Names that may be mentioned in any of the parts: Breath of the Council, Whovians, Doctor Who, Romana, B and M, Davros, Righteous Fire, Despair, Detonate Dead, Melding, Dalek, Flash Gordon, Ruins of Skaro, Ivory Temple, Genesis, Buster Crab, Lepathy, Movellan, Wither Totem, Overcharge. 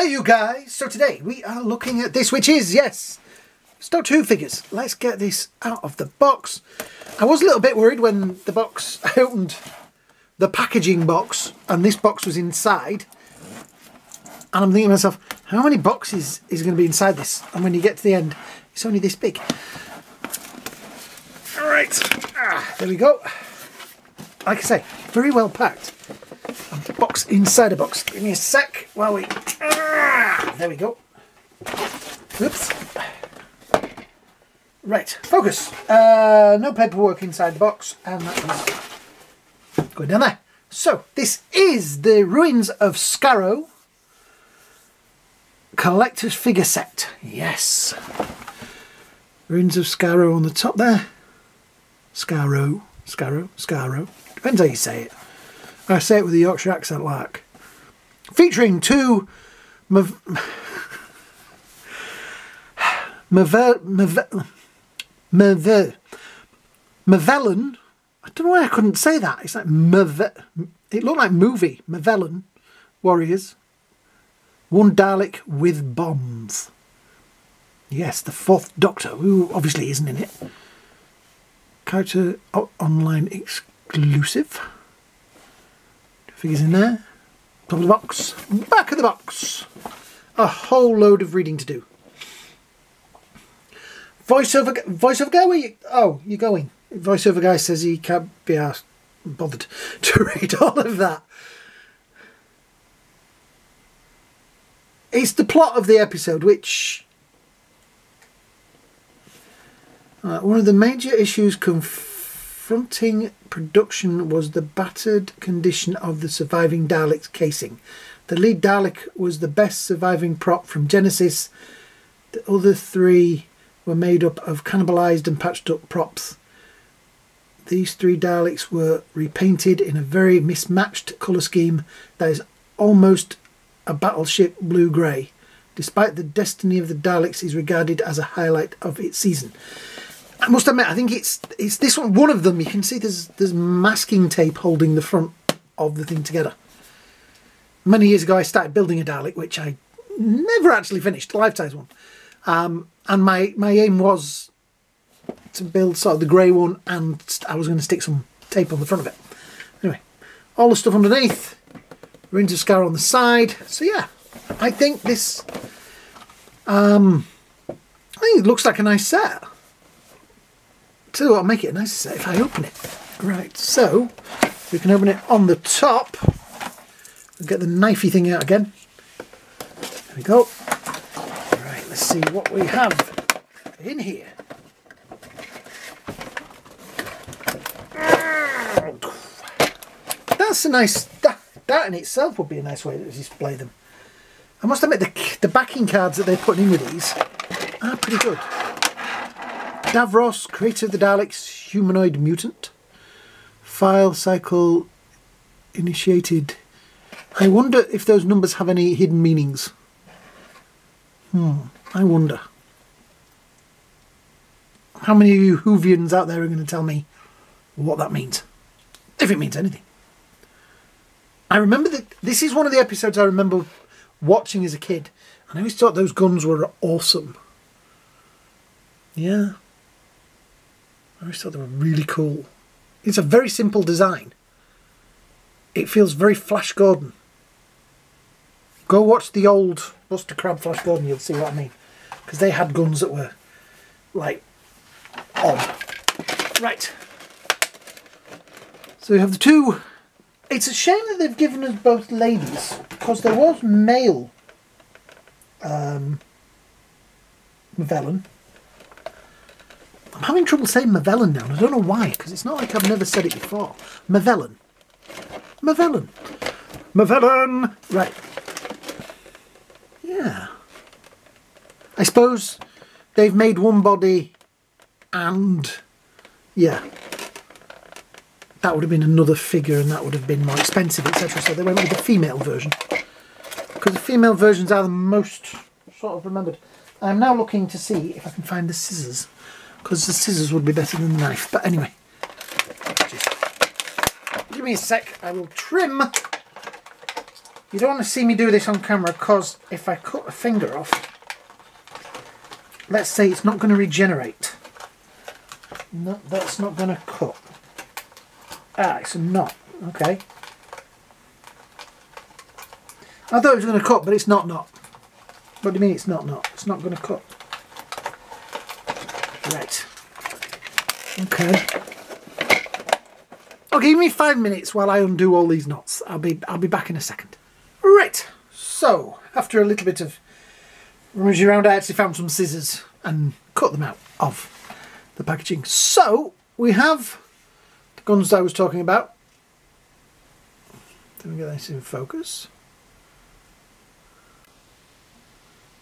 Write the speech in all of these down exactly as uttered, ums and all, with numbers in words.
Hey you guys, so today we are looking at this, which is, yes, it's Doctor Who figures. Let's get this out of the box. I was a little bit worried when the box, I opened the packaging box and this box was inside. And I'm thinking to myself, how many boxes is going to be inside this? And when you get to the end, it's only this big. Alright, ah, there we go. Like I say, very well packed. And the box inside a box. Give me a sec while we... Ah, there we go. Oops. Right, focus. Uh, no paperwork inside the box. And that was going down there. So, this is the Ruins of Skaro collector's figure set. Yes. Ruins of Skaro on the top there. Skaro, Skaro, Skaro. Depends how you say it. I say it with a Yorkshire accent like. Featuring two Mov... Movellan... Mov Mov Movellan... I don't know why I couldn't say that. It's like Mov... It looked like movie. Movellan warriors. One Dalek with bombs. Yes, the fourth Doctor, who obviously isn't in it. Character online exclusive. Figures in there. Top of the box. Back of the box. A whole load of reading to do. Voiceover, voiceover guy, where you? Oh, you're going. Voiceover guy says he can't be asked, bothered to read all of that. It's the plot of the episode, which... Uh, one of the major issues confronting production was the battered condition of the surviving Dalek's casing. The lead Dalek was the best surviving prop from Genesis. The other three were made up of cannibalized and patched up props. These three Daleks were repainted in a very mismatched colour scheme that is almost a battleship blue-grey. Despite the destiny of the Daleks is regarded as a highlight of its season. I must admit, I think it's it's this one, one of them. You can see there's there's masking tape holding the front of the thing together. Many years ago, I started building a Dalek, which I never actually finished, a life-size one. Um, and my my aim was to build sort of the grey one, and I was going to stick some tape on the front of it. Anyway, all the stuff underneath. Ruins of Skaro on the side. So yeah, I think this, um, I think it looks like a nice set. Tell you what, I'll make it a nice set if I open it. Right, so we can open it on the top. We'll get the knifey thing out again. There we go. All right, let's see what we have in here. That's a nice, that, that in itself would be a nice way to display them. I must admit, the, the backing cards that they're putting in with these are pretty good. Davros, creator of the Daleks, humanoid mutant. File cycle initiated. I wonder if those numbers have any hidden meanings. Hmm, I wonder. How many of you Whovians out there are going to tell me what that means? If it means anything. I remember that this is one of the episodes I remember watching as a kid, and I always thought those guns were awesome. Yeah, I always thought they were really cool. It's a very simple design. It feels very Flash Gordon. Go watch the old Buster Crab Flash Gordon, you'll see what I mean, because they had guns that were like on. Right, so we have the two. It's a shame that they've given us both ladies, because there was male um, Movellan. I'm having trouble saying Movellan now, and I don't know why, because it's not like I've never said it before. Movellan. Movellan. Movellan! Right. Yeah. I suppose they've made one body and... yeah. That would have been another figure, and that would have been more expensive, et cetera. So they went with the female version, because the female versions are the most sort of remembered. I'm now looking to see if I can find the scissors, because the scissors would be better than the knife. But anyway, just give me a sec. I will trim You don't want to see me do this on camera, because if I cut a finger off, let's say it's not going to regenerate. No, that's not going to cut. Ah, it's not. Okay. I thought it was going to cut, but it's not not. What do you mean it's not not? It's not going to cut. Right. Okay. Okay, give me five minutes while I undo all these knots. I'll be I'll be back in a second. Right. So after a little bit of rummaging around, I actually found some scissors and cut them out of the packaging. So we have the guns I was talking about. Let me get this in focus.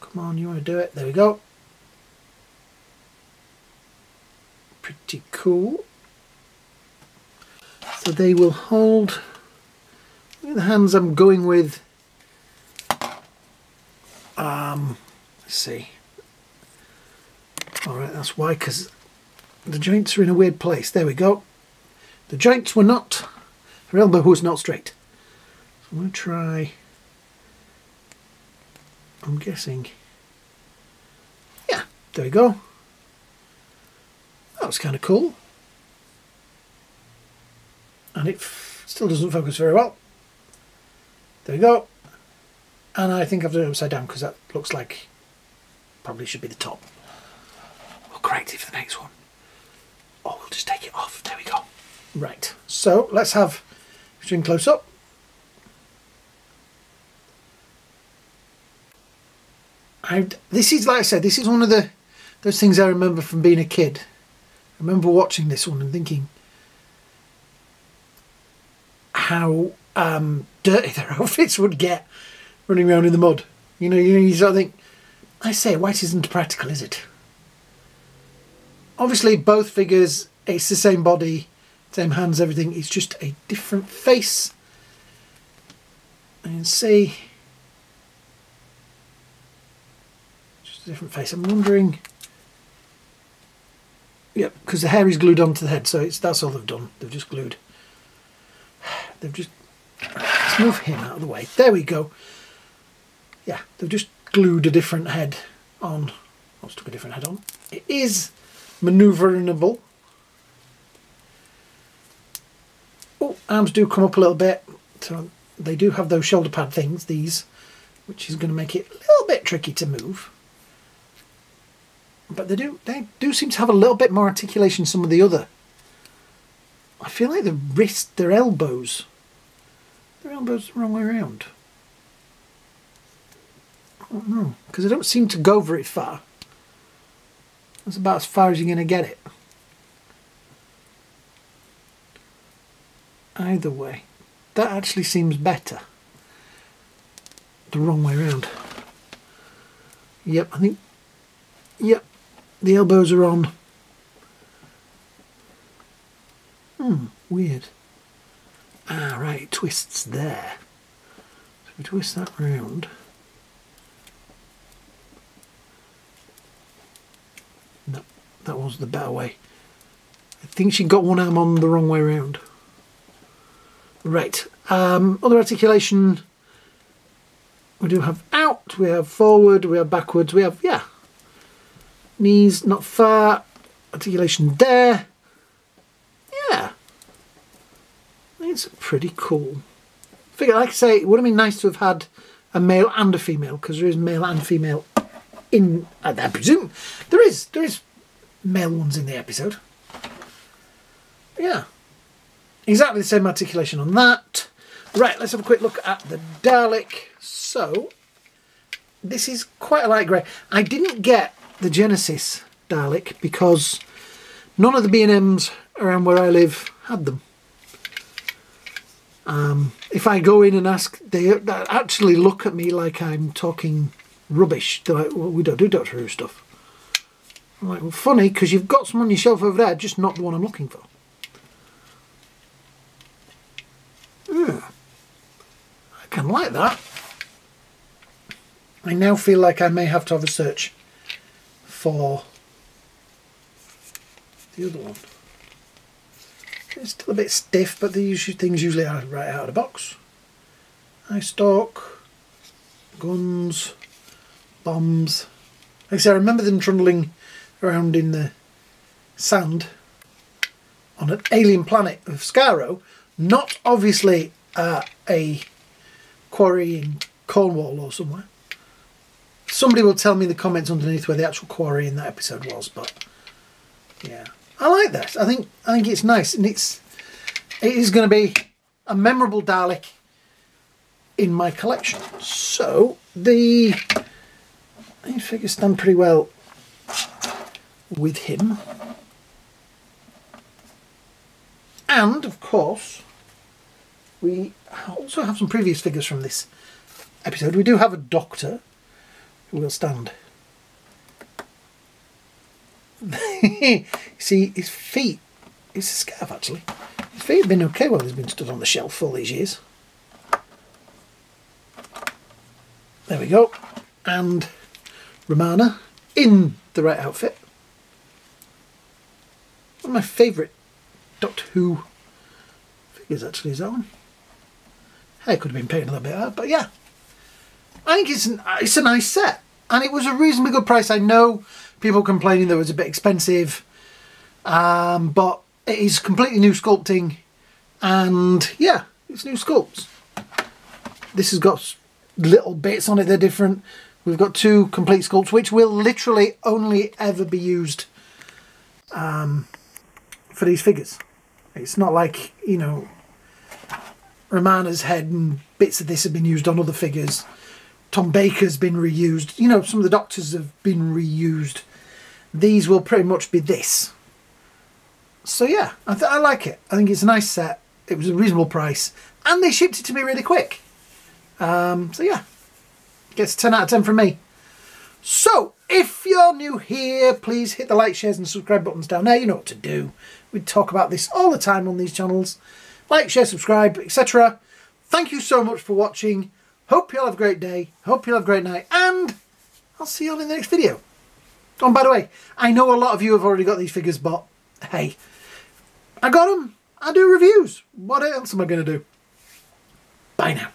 Come on, you want to do it? There we go. Pretty cool. So they will hold. Look at the hands I'm going with. Um, let's see. All right, that's why, because the joints are in a weird place. There we go. The joints were not. Her elbow was not straight. So I'm going to try. I'm guessing. Yeah, there we go. That was kind of cool. And it f still doesn't focus very well. There we go. And I think I've done it upside down, because that looks like probably should be the top. We'll correct it for the next one. Or we'll just take it off. There we go. Right. So let's have a string close up. I'd, this is, like I said, this is one of the those things I remember from being a kid. I remember watching this one and thinking how um, dirty their outfits would get running around in the mud. You know, you, you sort of think, I say, white isn't practical, is it? Obviously, both figures, it's the same body, same hands, everything. It's just a different face. And see. Different face. I'm wondering. Yep, because the hair is glued onto the head, so it's that's all they've done. They've just glued. They've just let's move him out of the way. There we go. Yeah, they've just glued a different head on. Or stuck a different head on. It is manoeuverable. Oh, arms do come up a little bit, so they do have those shoulder pad things. These, which is going to make it a little bit tricky to move. But they do they do seem to have a little bit more articulation than some of the other. I feel like the wrist, their elbows. Their elbows are the wrong way around. I don't know. Because they don't seem to go very far. That's about as far as you're going to get it. Either way. That actually seems better. The wrong way around. Yep, I think... Yep. The elbows are on. Hmm, weird. Ah, right, it twists there. So we twist that round. No, that was the better way. I think she got one arm on the wrong way round. Right, um, other articulation. We do have out, we have forward, we have backwards, we have, yeah. Knees not far, articulation there. Yeah, it's pretty cool. I figure, like I say, it would have been nice to have had a male and a female, because there is male and female in. I presume there is there is male ones in the episode. But yeah, exactly the same articulation on that. Right, let's have a quick look at the Dalek. So this is quite a light grey. I didn't get the Genesis Dalek because none of the B and M's around where I live had them. Um, if I go in and ask, they actually look at me like I'm talking rubbish. They're like, well, we don't do Doctor Who stuff. I'm like, well, funny, because you've got some on your shelf over there, just not the one I'm looking for. Yeah. I kind of like that. I now feel like I may have to have a search for the other one. It's still a bit stiff, but these things usually are right out of the box. eye stalk, guns, bombs. Like I say, I remember them trundling around in the sand on an alien planet of Skaro, not obviously uh, a quarry in Cornwall or somewhere. Somebody will tell me in the comments underneath where the actual quarry in that episode was, but yeah, I like that. I think I think it's nice, and it's it is going to be a memorable Dalek in my collection. So the these figures stand pretty well with him. And of course, we also have some previous figures from this episode. We do have a Doctor who will stand. See, his feet, it's a scarf actually. His feet have been okay while he's been stood on the shelf for all these years. There we go. And Romana in the right outfit. One of my favourite Doctor Who figures actually is that one. Hair could have been painted a little bit hard, but yeah. I think it's an, it's a nice set. And it was a reasonably good price. I know people complaining that it was a bit expensive. Um, but it is completely new sculpting. And yeah, it's new sculpts. This has got little bits on it, they're different. We've got two complete sculpts which will literally only ever be used um, for these figures. It's not like, you know, Romana's head and bits of this have been used on other figures. Tom Baker's been reused, you know, some of the Doctors have been reused. These will pretty much be this. So yeah, I, th I like it. I think it's a nice set. It was a reasonable price and they shipped it to me really quick. Um, so yeah, gets ten out of ten from me. So if you're new here, please hit the like, shares and subscribe buttons down there. You know what to do. We talk about this all the time on these channels. Like, share, subscribe, et cetera. Thank you so much for watching. Hope you all have a great day. Hope you all have a great night. And I'll see you all in the next video. Oh, and by the way, I know a lot of you have already got these figures, but hey, I got them. I do reviews. What else am I going to do? Bye now.